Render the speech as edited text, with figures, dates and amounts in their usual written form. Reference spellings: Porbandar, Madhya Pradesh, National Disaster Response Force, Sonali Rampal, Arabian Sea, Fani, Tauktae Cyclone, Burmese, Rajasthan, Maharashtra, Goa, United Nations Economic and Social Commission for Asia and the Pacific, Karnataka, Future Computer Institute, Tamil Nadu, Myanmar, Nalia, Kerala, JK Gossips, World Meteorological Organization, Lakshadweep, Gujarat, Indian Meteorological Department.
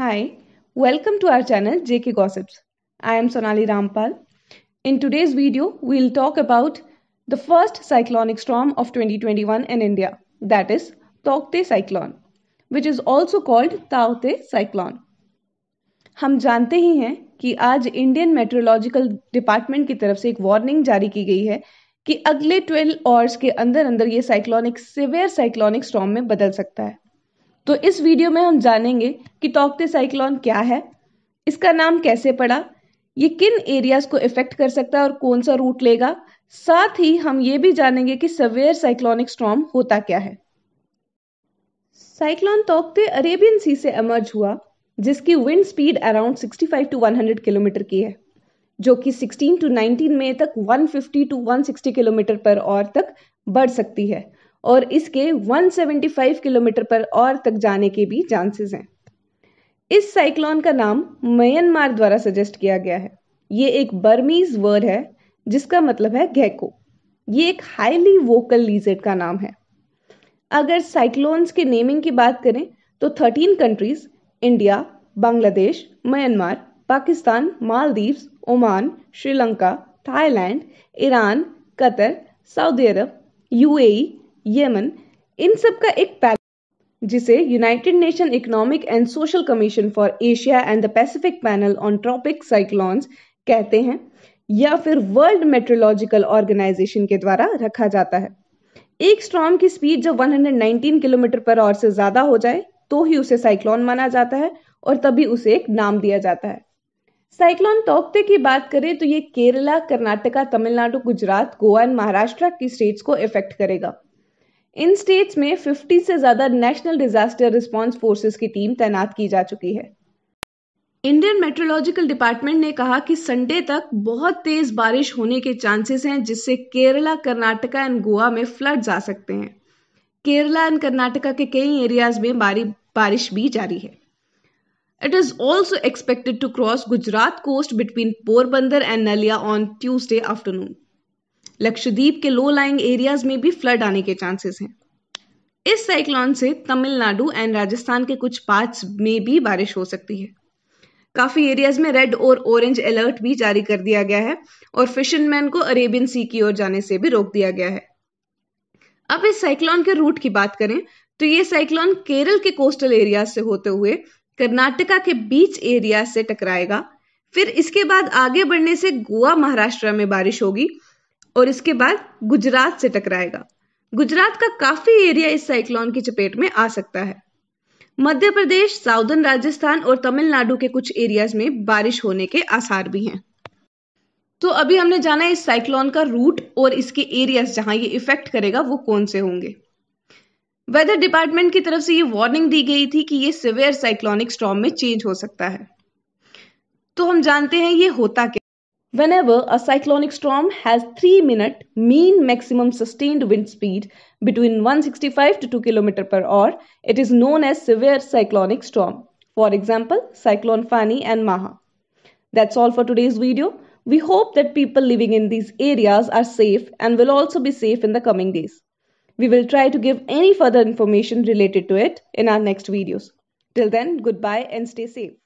Hi, welcome to our channel JK Gossips. I am Sonali Rampal. In today's video, we'll talk about the first cyclonic storm of 2021 in India, that is Tauktae Cyclone, which is also called Tauktae Cyclone. हम जानते ही हैं कि आज Indian meteorological department की तरफ से एक warning जारी की गई है कि अगले 12 आवर्स के अंदर अंदर ये साइक्लोनिक सीवियर साइक्लोनिक स्टॉर्म में बदल सकता है। तो इस वीडियो में हम जानेंगे कि टॉकते साइक्लोन क्या है, इसका नाम कैसे पड़ा, ये किन एरियाज को इफेक्ट कर सकता है और कौन सा रूट लेगा। साथ ही हम ये भी जानेंगे कि सीवियर साइक्लोनिक स्टॉर्म होता क्या है। साइक्लोन टॉकते अरेबियन सी से एमर्ज हुआ, जिसकी wind speed around 65 to 100 kilometre की है, जो कि 16 टू 19 मई तक 150 टू 160 किलोमीटर पर और तक बढ़ सकती है और इसके 175 किलोमीटर पर और तक जाने के भी चांसेस हैं। इस साइक्लोन का नाम म्यांमार द्वारा सजेस्ट किया गया है। ये एक बर्मीज वर्ड है जिसका मतलब है गेको। ये एक हाईली वोकल लिजर्ड का नाम है। अगर साइक्लोन्स के नेमिंग की बात करें तो 13 countries India, Bangladesh, Myanmar, Pakistan, Maldives, Oman, Sri Lanka, Thailand, Iran, Qatar, Saudi Arabia, UAE, Yemen, इन सब का एक पैनल जिसे United Nation Economic and Social Commission for Asia and the Pacific panel on tropic cyclones कहते हैं या फिर वर्ल्ड मेट्रोलॉजिकल ऑर्गेनाइजेशन के द्वारा रखा जाता है। एक स्टॉर्म की स्पीड जब 119 किलोमीटर पर आवर से ज्यादा हो जाए तो ही उसे साइक्लोन माना जाता है और तभी उसे एक नाम दिया जाता है। साइक्लोन तौक्ते की बात करें तो ये केरला, कर्नाटका, तमिलनाडु, गुजरात, गोवा और महाराष्ट्र की स्टेट्स को इफेक्ट करेगा। इन स्टेट्स में 50 से ज्यादा नेशनल डिजास्टर रिस्पॉन्स फोर्सेस की टीम तैनात की जा चुकी है। इंडियन मेट्रोलॉजिकल डिपार्टमेंट ने कहा कि संडे तक बहुत तेज बारिश होने के चांसेस हैं, जिससे केरला, कर्नाटका एंड गोवा में फ्लड्स आ सकते हैं। केरला एंड कर्नाटका के कई एरियाज में बारिश भी जारी है। It is also expected to cross Gujarat coast between Porbandar and Nalia on Tuesday afternoon. Lakshadweep के लो-लाइंग एरियाज में भी फ्लड आने के चांसेस हैं। इस साइक्लोन से तमिलनाडु एंड राजस्थान के कुछ पार्ट्स में भी बारिश हो सकती है। काफी एरियाज में रेड और ऑरेंज अलर्ट भी जारी कर दिया गया है और फिशरमैन को अरेबियन सी की ओर जाने से भी रोक दिया गया है। अब इस साइक्लोन के रूट की बात करें तो ये साइक्लोन केरल के कोस्टल एरिया से होते हुए कर्नाटका के बीच एरिया से टकराएगा, फिर इसके बाद आगे बढ़ने से गोवा, महाराष्ट्र में बारिश होगी और इसके बाद गुजरात से टकराएगा। गुजरात का काफी एरिया इस साइक्लोन की चपेट में आ सकता है। मध्य प्रदेश, साउदर्न राजस्थान और तमिलनाडु के कुछ एरियाज में बारिश होने के आसार भी हैं। तो अभी हमने जाना इस साइक्लोन का रूट और इसके एरियाज जहां ये इफेक्ट करेगा वो कौन से होंगे। वेदर डिपार्टमेंट की तरफ से ये वार्निंग दी गई थी कि ये सीवियर साइक्लोनिक स्टॉर्म में चेंज हो सकता है। तो हम जानते हैं ये होता क्या। Whenever a cyclonic storm has 3-minute mean maximum sustained wind speed between 165 to 2 km per hour, it is known as severe cyclonic storm. For example, Cyclone Fani and Maha. That's all for today's video. We hope that people living in these areas are safe and will also be safe in the coming days. We will try to give any further information related to it in our next videos. Till then, goodbye and stay safe.